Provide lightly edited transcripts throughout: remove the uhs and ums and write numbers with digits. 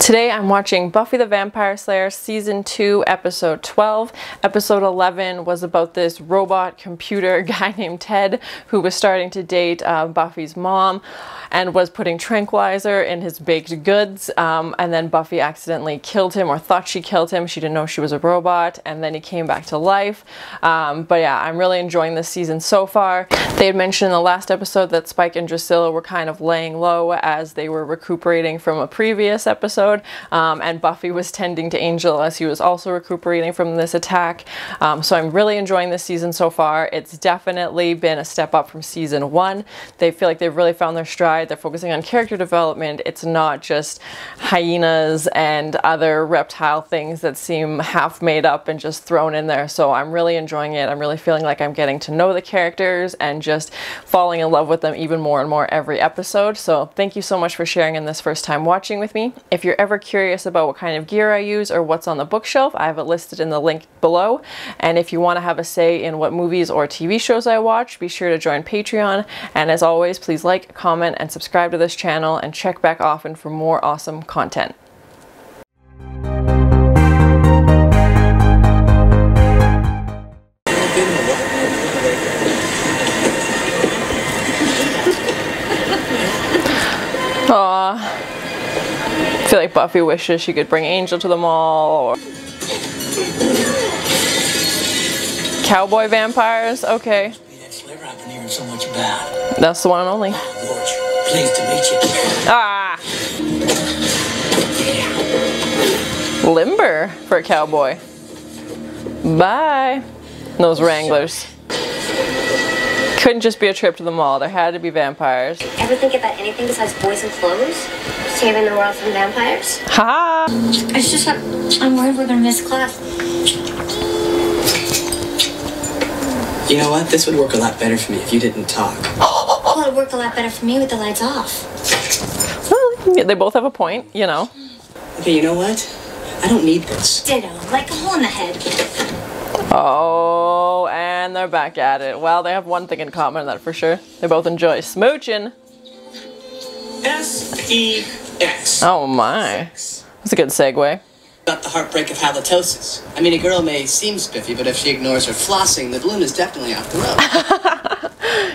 Today I'm watching Buffy the Vampire Slayer Season 2, Episode 12. Episode 11 was about this robot computer guy named Ted who was starting to date Buffy's mom and was putting tranquilizer in his baked goods, and then Buffy accidentally killed him, or thought she killed him. She didn't know she was a robot, and then he came back to life. But yeah, I'm really enjoying this season so far. They had mentioned in the last episode that Spike and Drusilla were kind of laying low as they were recuperating from a previous episode. And Buffy was tending to Angel as he was also recuperating from this attack. So I'm really enjoying this season so far. It's definitely been a step up from season one. They feel like they've really found their stride. They're focusing on character development. It's not just hyenas and other reptile things that seem half made up and just thrown in there. So I'm really enjoying it. I'm really feeling like I'm getting to know the characters and just falling in love with them even more and more every episode. So thank you so much for sharing in this first time watching with me. If you're ever curious about what kind of gear I use or what's on the bookshelf, I have it listed in the link below. And if you want to have a say in what movies or TV shows I watch, be sure to join Patreon. And as always, please like, comment, and subscribe to this channel, and check back often for more awesome content. Aww. I feel like Buffy wishes she could bring Angel to the mall, or cowboy vampires. Okay. That's the one and only. Ah! Limber for a cowboy. Bye. Those Wranglers. Couldn't just be a trip to the mall. There had to be vampires. Ever think about anything besides boys and clothes? Saving the world from vampires? Ha! It's just that I'm worried we're gonna miss class. You know what? This would work a lot better for me if you didn't talk. Well, it'd work a lot better for me with the lights off. Well, yeah, they both have a point, you know. Okay, you know what? I don't need this. Ditto, like a hole in the head. Oh, and they're back at it. Well, they have one thing in common, that for sure. They both enjoy smooching. S-E-X. Oh my. That's a good segue. About the heartbreak of halitosis. I mean, a girl may seem spiffy, but if she ignores her flossing, the balloon is definitely off the road.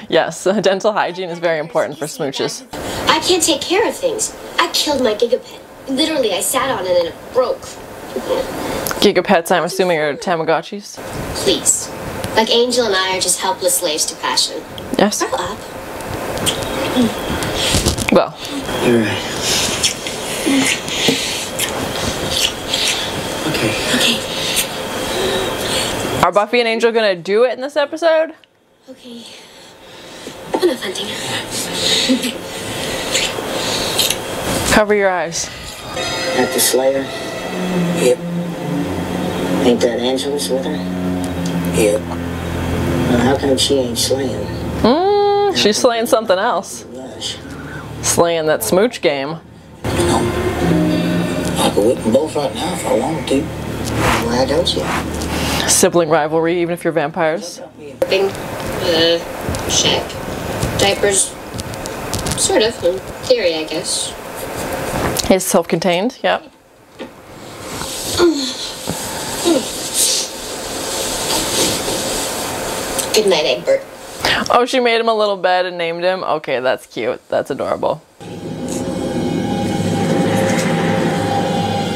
Yes, dental hygiene is very important for smooches. I can't take care of things. I killed my gigapet. Literally, I sat on it and it broke. Gigapets, I'm assuming, are Tamagotchis? Please. Like, Angel and I are just helpless slaves to passion. Yes. Grow up. Well. You're right. Okay. Are Buffy and Angel gonna do it in this episode? Okay. Enough hunting. Cover your eyes. At the Slayer? Yep. Ain't that Angela's with her? Yep. Well, how come she ain't slaying? She's slaying something else. Slaying that smooch game. No. I could whip them both right now if I wanted to. Why don't you? Sibling rivalry, even if you're vampires. Ripping, shack, diapers, sort of, in theory, I guess. It's self-contained, yeah. Good night, Egbert. Oh, she made him a little bed and named him? Okay, that's cute. That's adorable.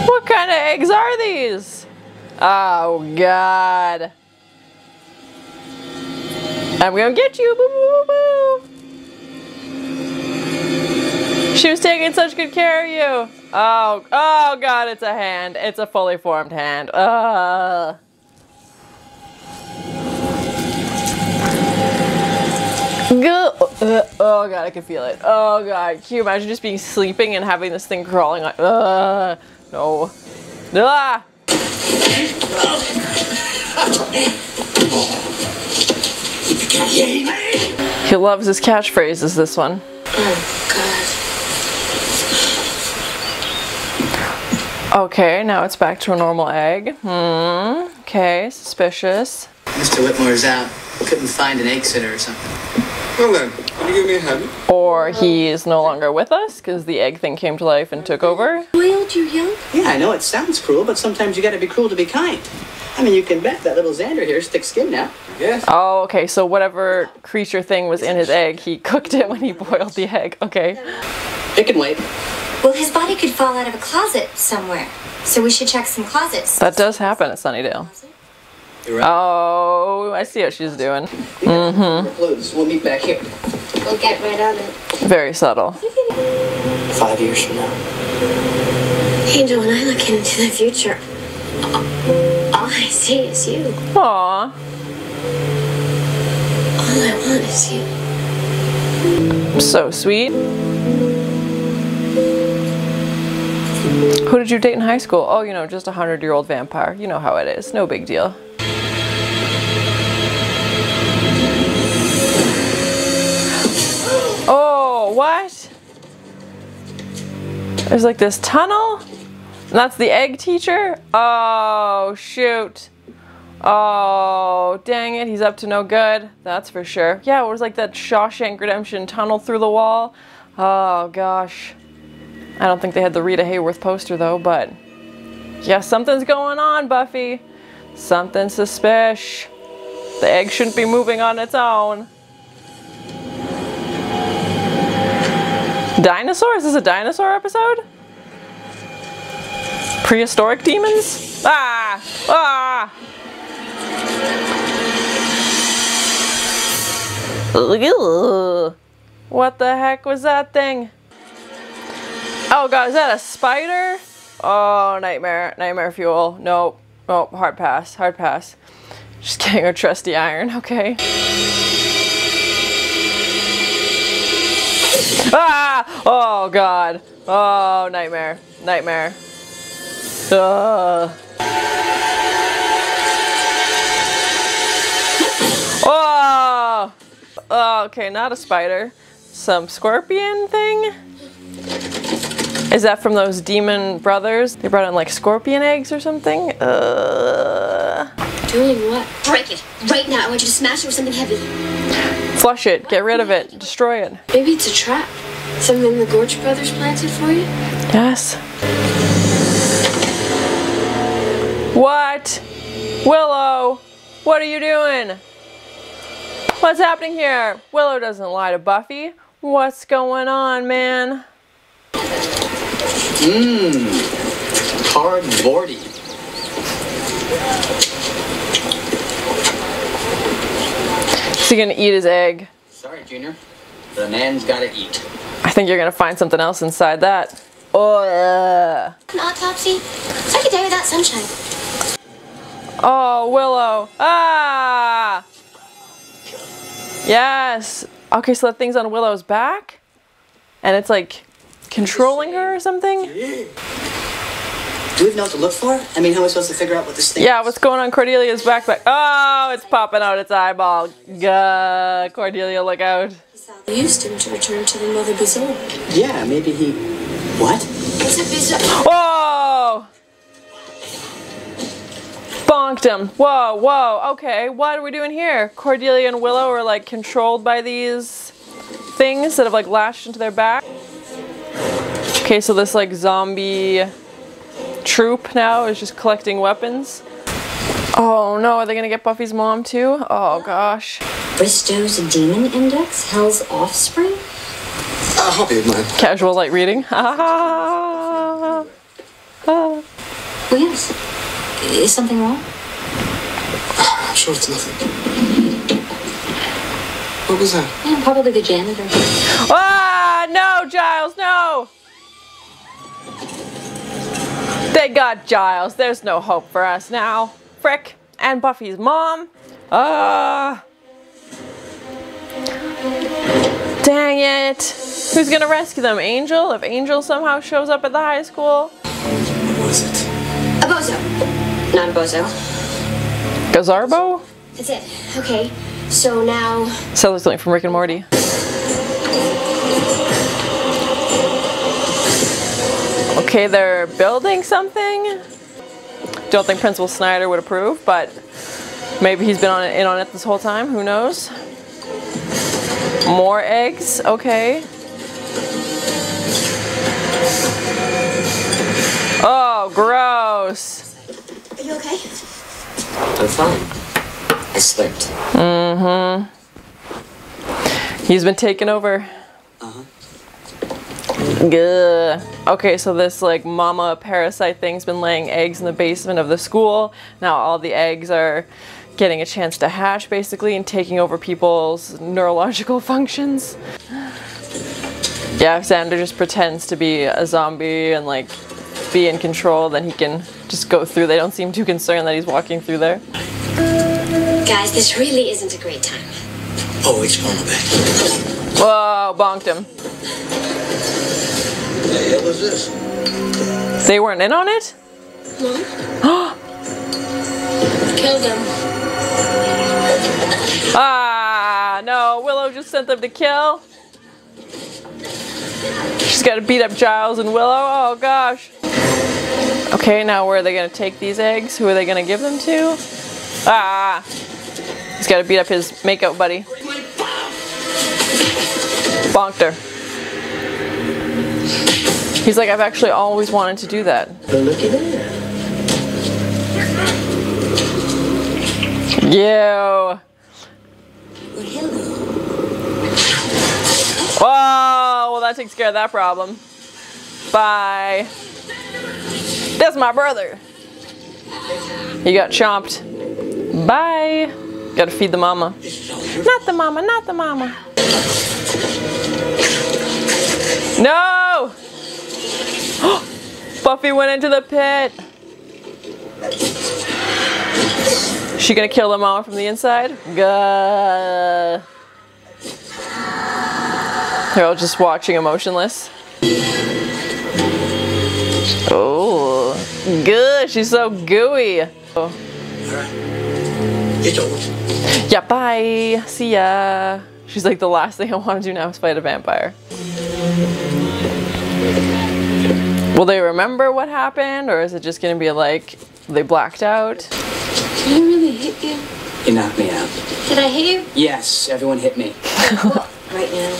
What kind of eggs are these? Oh, God. I'm gonna get you. Boo, boo, boo, boo. She was taking such good care of you. Oh, oh, God, it's a hand. It's a fully formed hand. Ugh. Oh God, I can feel it. Oh God, can you imagine just being sleeping and having this thing crawling like, no. Ah! He loves his catchphrases, this one. Oh God. Okay, now it's back to a normal egg. Okay, suspicious. Mr. Whitmore's out. Couldn't find an egg sitter or something. Well then, can you give me a hand? or he is no longer with us because the egg thing came to life and took over. Wailed you young? Yeah, I know it sounds cruel, but sometimes you gotta be cruel to be kind. I mean, you can bet that little Xander here's thick skin now. Yes. Oh, okay, so whatever creature thing was in his egg, he cooked it when he boiled the egg. Okay. It can wait. Well, his body could fall out of a closet somewhere, so we should check some closets. That does happen at Sunnydale. You're right. Oh, I see what she's doing. Mm-hmm. We'll meet back here. We'll get right on it. Very subtle. 5 years from now. Angel, when I look into the future, all I see is you. Aww. All I want is you. So sweet. Who did you date in high school? Oh, you know, just a 100-year-old vampire. You know how it is. No big deal. Oh, what? There's like this tunnel? And that's the egg teacher? Oh, shoot. Oh, dang it. He's up to no good. That's for sure. Yeah, it was like that Shawshank Redemption tunnel through the wall. Oh, gosh. I don't think they had the Rita Hayworth poster, though, but... yeah, something's going on, Buffy. Something suspicious. The egg shouldn't be moving on its own. Dinosaurs? Is this a dinosaur episode? Prehistoric demons? Ah! Ah! Ugh. What the heck was that thing? Oh god, is that a spider? Oh, nightmare. Nightmare fuel. Nope. Nope. Hard pass. Hard pass. Just getting her trusty iron. Okay. Ah! Oh god. Oh, nightmare. Nightmare. Ugh. Oh! Oh, okay, not a spider. Some scorpion thing? Is that from those demon brothers? They brought in like scorpion eggs or something? Doing what? Break it! Right now! I want you to smash it with something heavy. Flush it. Get rid of it. Destroy it. Maybe it's a trap. Something the Gorge brothers planted for you? Yes. What? Willow! What are you doing? What's happening here? Willow doesn't lie to Buffy. What's going on, man? Mmm. Hard Morty. Is he gonna eat his egg? Sorry, Junior. The man's gotta eat. I think you're gonna find something else inside that. Oh, an autopsy? Take a day without sunshine. Oh, Willow. Ah! Yes. Okay, so that thing's on Willow's back? And it's like controlling her or something? Do we even know what to look for? I mean, how are we supposed to figure out what this thing is? Yeah, what's going on Cordelia's backpack? Oh, it's popping out its eyeball. Gah, Cordelia, look out. He used him to return to the Mother Bazaar. Yeah, maybe he... what? It's a bazaar. Whoa! Bonked him. Whoa, whoa. Okay, what are we doing here? Cordelia and Willow are like controlled by these things that have like lashed into their back. Okay, so this like zombie troop now is just collecting weapons. Oh no, are they gonna get Buffy's mom too? Oh gosh. Bristow's Demon Index, Hell's Offspring? I hope you mind. Casual light reading. Ah. Ah. Well, yes. Is something wrong? I'm sure it's nothing. What was that? Yeah, probably the janitor. Ah, no, Giles, no! They got Giles. There's no hope for us now. Frick and Buffy's mom. Dang it. Who's gonna rescue them? Angel? If Angel somehow shows up at the high school? What was it? A bozo. Not a bozo. Gazarbo? That's it. Okay. So now... so there's something from Rick and Morty. Okay, they're building something. Don't think Principal Snyder would approve, but maybe he's been in on it this whole time. Who knows? More eggs. Okay. Oh, gross. Are you okay? I'm fine. I slipped. Mm-hmm. He's been taken over. Good. Okay, so this like mama parasite thing's been laying eggs in the basement of the school. Now all the eggs are getting a chance to hatch basically and taking over people's neurological functions. Yeah, if Xander just pretends to be a zombie and like be in control, then he can just go through. They don't seem too concerned that he's walking through there. Guys, this really isn't a great time. Oh, it's going back. Whoa, bonked him. What the hell is this? They weren't in on it? No. Killed them. Ah, no. Willow just sent them to kill. She's got to beat up Giles and Willow. Oh, gosh. Okay, now where are they going to take these eggs? Who are they going to give them to? Ah. He's got to beat up his makeout buddy. Bonked her. He's like, I've actually always wanted to do that. Yeah. Whoa, well that takes care of that problem. Bye. That's my brother. He got chomped. Bye. Gotta feed the mama. Not the mama, not the mama. No! Buffy went into the pit. Is she gonna kill them all from the inside? Gah. They're all just watching emotionless. Oh, good. She's so gooey. Oh. It's over. Yeah, bye. See ya. She's like, the last thing I want to do now is fight a vampire. Will they remember what happened, or is it just gonna be like they blacked out? Did I really hit you? You knocked me out. Did I hit you? Yes, everyone hit me. Well, right now.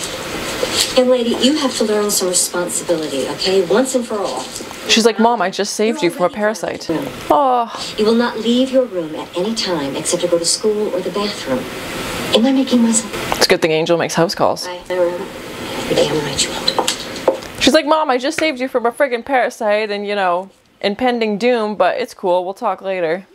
And lady, you have to learn some responsibility, okay? Once and for all. She's like, Mom, I just saved you from a parasite. Oh. You will not leave your room at any time except to go to school or the bathroom. Am I making myself? It's a good thing Angel makes house calls. Damn right you won't. She's like, Mom, I just saved you from a friggin' parasite and, you know, impending doom, but it's cool. We'll talk later.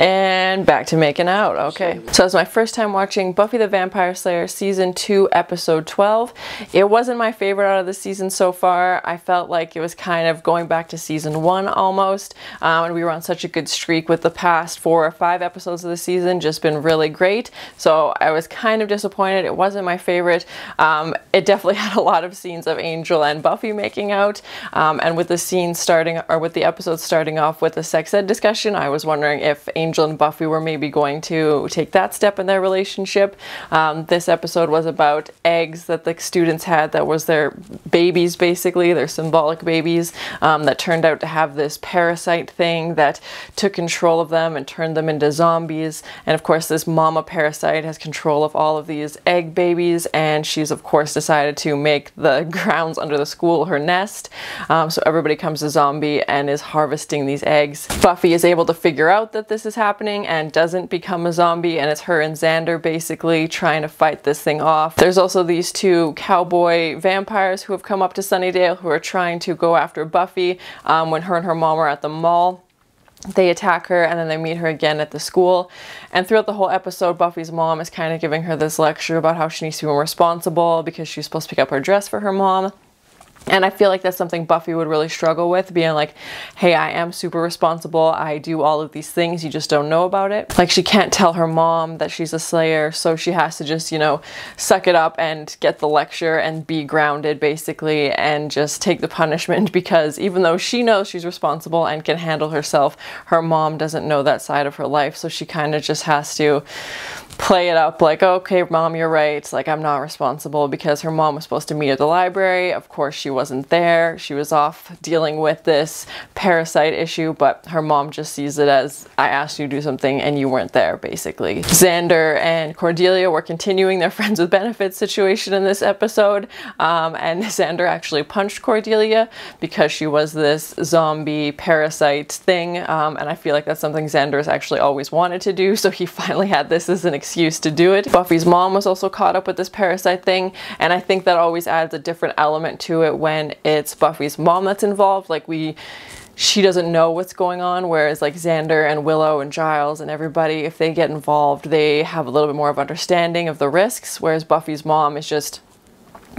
And back to making out. Okay. So it's my first time watching Buffy the Vampire Slayer Season 2, Episode 12. It wasn't my favorite out of the season so far. I felt like it was kind of going back to Season 1 almost. And we were on such a good streak with the past 4 or 5 episodes of the season. Just been really great. So I was kind of disappointed. It wasn't my favorite. It definitely had a lot of scenes of Angel and Buffy making out. And with the scene starting, or with the episode starting off with a sex ed discussion, I was wondering if Angel and Buffy were maybe going to take that step in their relationship. This episode was about eggs that the students had that was their babies, basically, their symbolic babies, that turned out to have this parasite thing that took control of them and turned them into zombies. And of course this mama parasite has control of all of these egg babies, and she's of course decided to make the grounds under the school her nest. So everybody comes a zombie and is harvesting these eggs. Buffy is able to figure out that this is happening and doesn't become a zombie, and it's her and Xander basically trying to fight this thing off. There's also these two cowboy vampires who have come up to Sunnydale who are trying to go after Buffy when her and her mom are at the mall. They attack her, and then they meet her again at the school. And throughout the whole episode, Buffy's mom is kind of giving her this lecture about how she needs to be more responsible because she's supposed to pick up her dress for her mom. And I feel like that's something Buffy would really struggle with, being like, hey, I am super responsible. I do all of these things. You just don't know about it. Like, she can't tell her mom that she's a slayer, so she has to just, you know, suck it up and get the lecture and be grounded, basically, and just take the punishment, because even though she knows she's responsible and can handle herself, her mom doesn't know that side of her life, so she kind of just has to play it up like, okay, mom, you're right. Like, I'm not responsible, because her mom was supposed to meet at the library. Of course, she wasn't there. She was off dealing with this parasite issue, but her mom just sees it as, I asked you to do something and you weren't there, basically. Xander and Cordelia were continuing their friends with benefits situation in this episode. And Xander actually punched Cordelia because she was this zombie parasite thing. And I feel like that's something Xander's actually always wanted to do. So he finally had this as an excuse to do it. Buffy's mom was also caught up with this parasite thing, and I think that always adds a different element to it when it's Buffy's mom that's involved. Like, she doesn't know what's going on, whereas like Xander and Willow and Giles and everybody, if they get involved, they have a little bit more of understanding of the risks, whereas Buffy's mom is just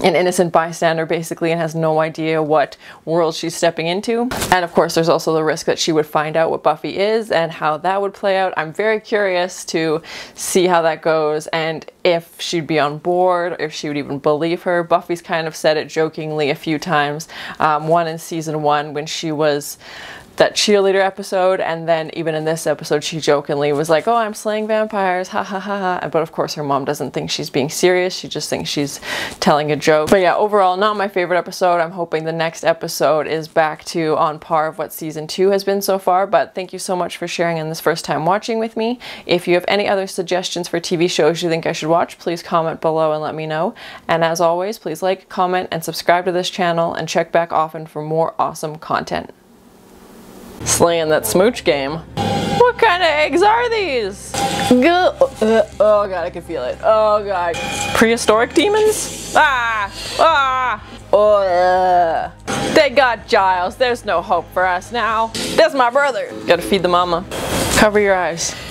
an innocent bystander, basically, and has no idea what world she's stepping into. And of course, there's also the risk that she would find out what Buffy is and how that would play out. I'm very curious to see how that goes and if she'd be on board, if she would even believe her. Buffy's kind of said it jokingly a few times, one in season one when she was that cheerleader episode, and then even in this episode she jokingly was like, oh, I'm slaying vampires, ha ha ha ha. But of course her mom doesn't think she's being serious, she just thinks she's telling a joke. But yeah, overall not my favorite episode. I'm hoping the next episode is back to on par of what season 2 has been so far. But thank you so much for sharing in this first time watching with me. If you have any other suggestions for TV shows you think I should watch, please comment below and let me know. And as always, please like, comment, and subscribe to this channel, and check back often for more awesome content. Slaying that smooch game. What kind of eggs are these? Oh god, I can feel it. Oh god. Prehistoric demons? Ah! Ah! Oh, yeah. They got Giles. There's no hope for us now. That's my brother. Gotta feed the mama. Cover your eyes.